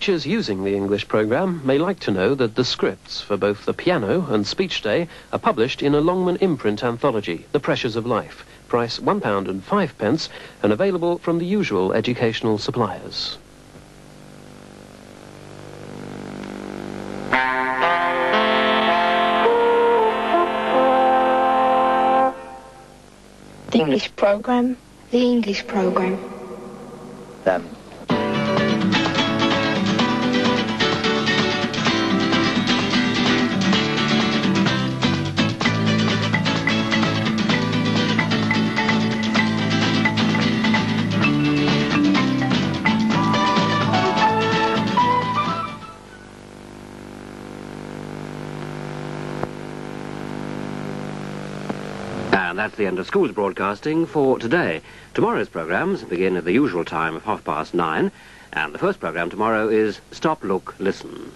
Teachers using the English programme may like to know that the scripts for both the piano and speech day are published in a Longman imprint anthology, The Pressures of Life, price £1.05 and available from the usual educational suppliers. The English programme. The English programme. And that's the end of Schools Broadcasting for today. Tomorrow's programmes begin at the usual time of 9:30, and the first programme tomorrow is Stop, Look, Listen.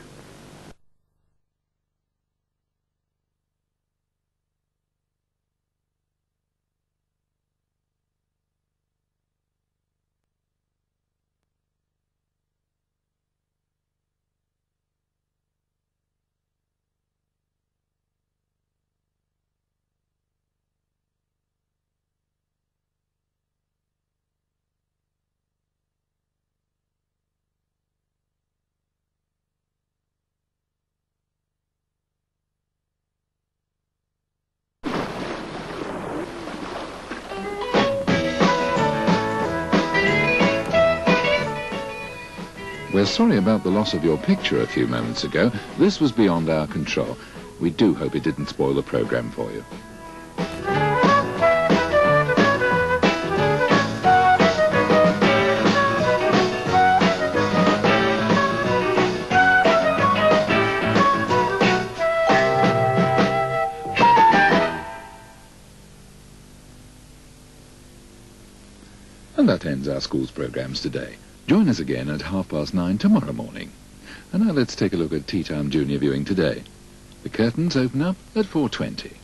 We're sorry about the loss of your picture a few moments ago. This was beyond our control. We do hope it didn't spoil the programme for you. And that ends our schools programmes today. Join us again at 9:30 tomorrow morning. And now let's take a look at Tea Time Junior viewing today. The curtains open up at 4:20.